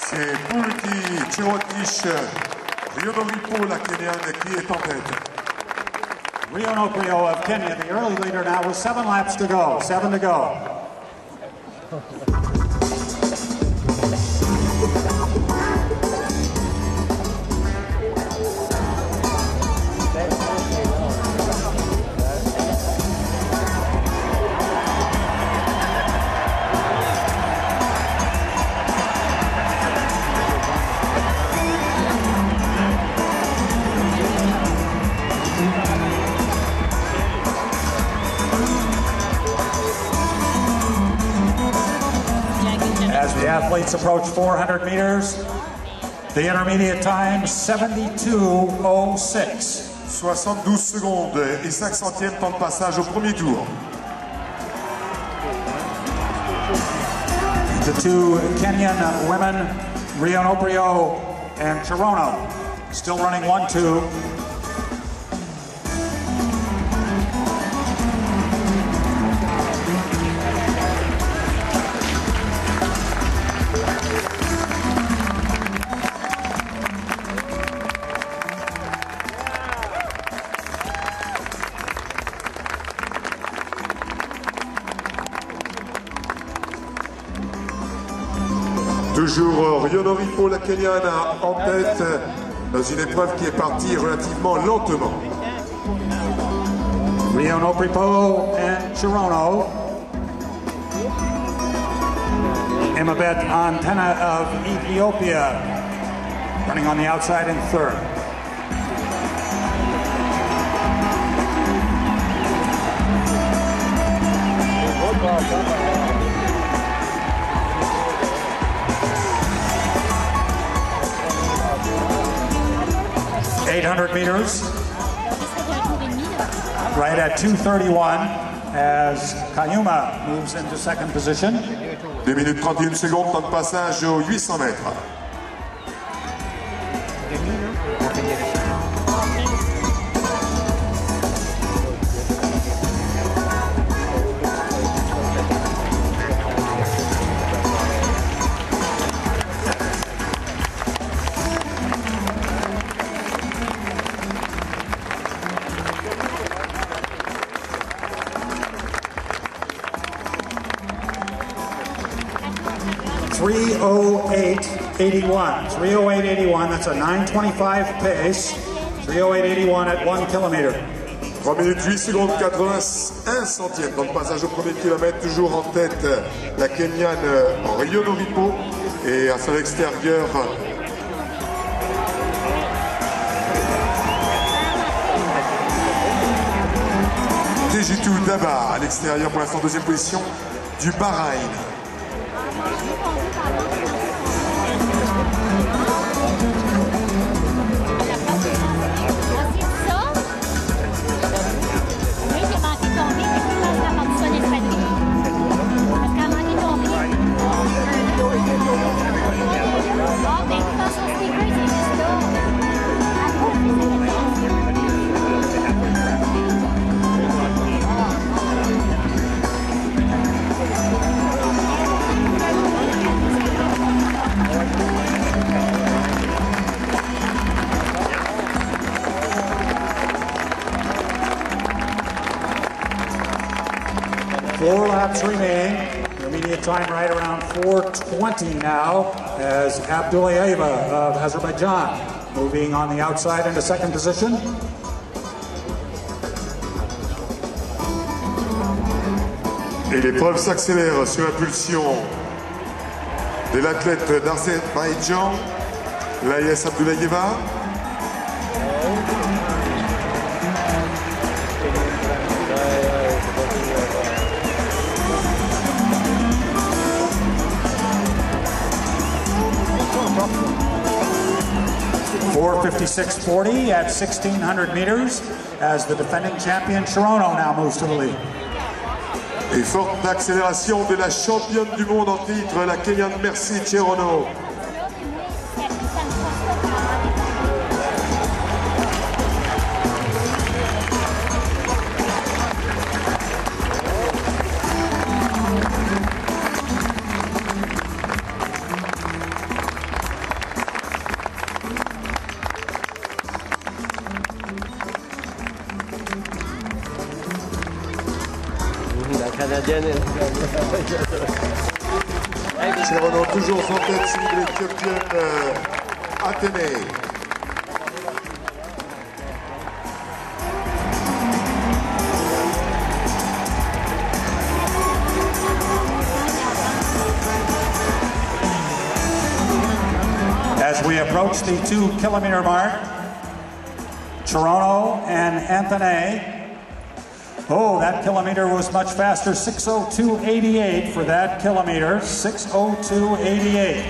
C'est Purity Cherotich Rionoripo, la Kenyane, qui est en tête. Rionoripo of Kenya, the early leader now with 7 laps to go. 7 to go. Athletes approach 400 meters. The intermediate time 72:06. 72 secondes et 5 centièmes temps de passage au premier tour. The two Kenyan women, Rionoripo and Cherono, still running 1-2. Toujours Rionoripo, la Kenyane, en tête dans une épreuve qui est partie relativement lentement. Rionoripo and Cherono. Emebet Anteneh of Ethiopia running on the outside in third. Meters, right at 2:31 as Kyuma moves into second position. 2 minutes 31 secondes, temps de passage aux 800 mètres. .308.81, that's a 9:25 pace. 3:08.81 at 1 kilometer. 3 minutes 8 secondes 81 centièmes. Dans le passage au premier kilomètre, toujours en tête la Kenyane Rionoripo et à son extérieur Tejitu Daba, à l'extérieur pour l'instant deuxième position du Bahreïn. Remaining. Your immediate time right around 4:20 now as Abdullayeva of Azerbaijan moving on the outside into second position. Et l'épreuve s'accélère sur l'impulsion de et l'athlète d'Azerbaïdjan, Layes Abdullayeva. .456.40 at 1600 meters as the defending champion Cherono now moves to the lead. Et forte accélération de la championne du monde en titre, la Kenyane Mercy Cherono. Cherono toujours en tête sur l'Éthiopienne Anteneh. As we approach the 2 kilometer mark, Cherono and Anteneh. Oh, that kilometer was much faster, 6:02.88 for that kilometer, 6:02.88.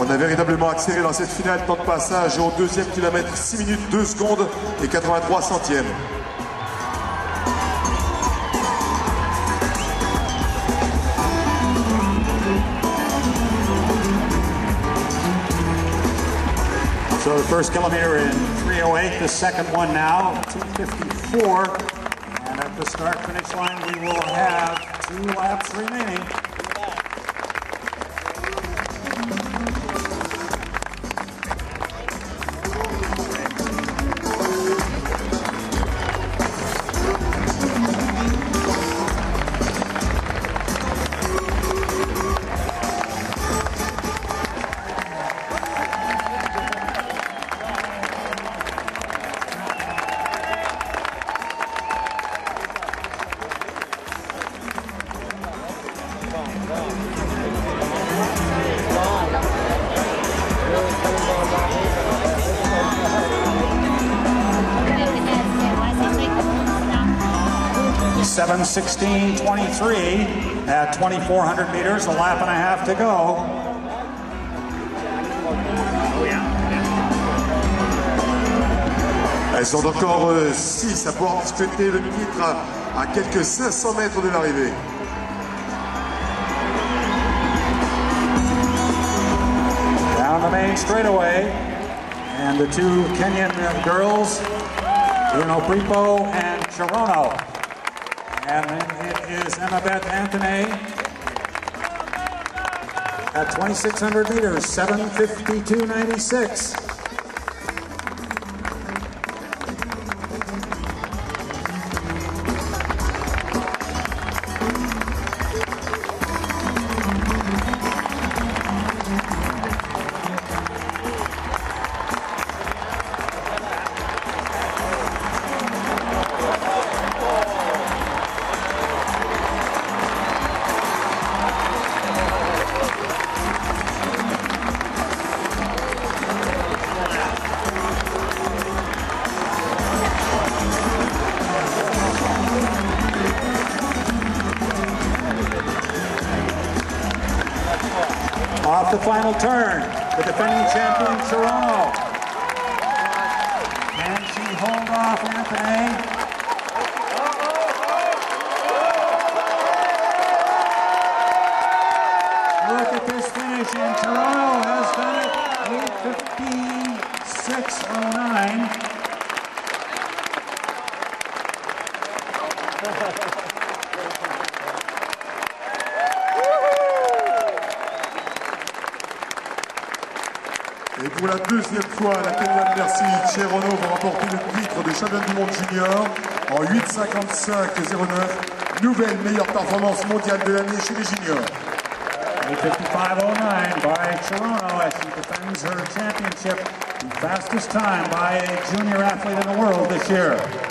On a véritablement accéléré dans cette finale, temps de passage au deuxième kilomètre, 6 minutes, 2 secondes et 83 centièmes. So the first kilometer in 3:08, the second one now, 2:54. At the start-finish line, we will have 2 laps remaining. .16:23 at 2,400 meters, a lap and a half to go. Elles ont encore 6 à pouvoir disputer le titre à quelques 500 mètres de l'arrivée. Down the main straightaway, and the 2 Kenyan girls, Rionoripo and Cherono. And then it is Emebet Anteneh at 2,600 meters, 7:52.96. Off the final turn, the defending champion Cherono. Can she hold off Anteneh? Look at this finish, and Cherono has done it, 8:56.09. Et pour la deuxième fois, la Kenyane Mercy Cherono va remporter le titre de championne du monde junior en 8:55.09. Nouvelle meilleure performance mondiale de l'année chez les juniors. 8:55.09 by Cherono as she defends her championship, the fastest time by a junior athlete in the world this year.